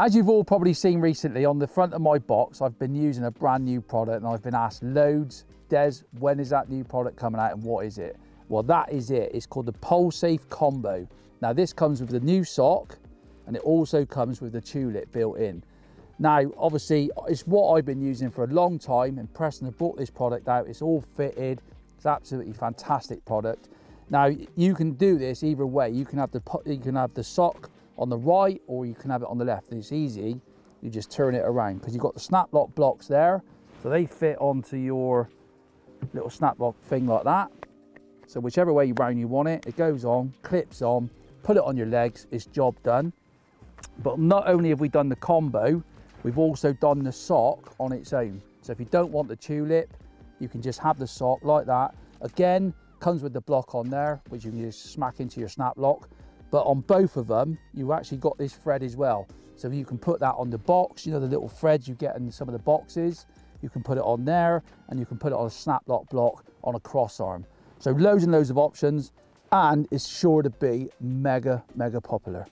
As you've all probably seen recently, on the front of my box, I've been using a brand new product, and I've been asked loads, Des, when is that new product coming out and what is it? Well, that is it. It's called the Pole Safe Combo. Now, this comes with the new sock, and it also comes with the tulip built in. Now, obviously, it's what I've been using for a long time, and Preston have brought this product out. It's all fitted. It's absolutely fantastic product. Now, you can do this either way. You can have the sock on the right, or you can have it on the left. It's easy, you just turn it around, because you've got the snap lock blocks there, so they fit onto your little snap lock thing like that. So whichever way round you want it, it goes on, clips on, put it on your legs, it's job done. But not only have we done the combo, we've also done the sock on its own. So if you don't want the tulip, you can just have the sock like that. Again, comes with the block on there, which you can just smack into your snap lock. But on both of them, you actually got this thread as well. So you can put that on the box, you know, the little threads you get in some of the boxes. You can put it on there, and you can put it on a snap lock block on a cross arm. So loads and loads of options, and it's sure to be mega, mega popular.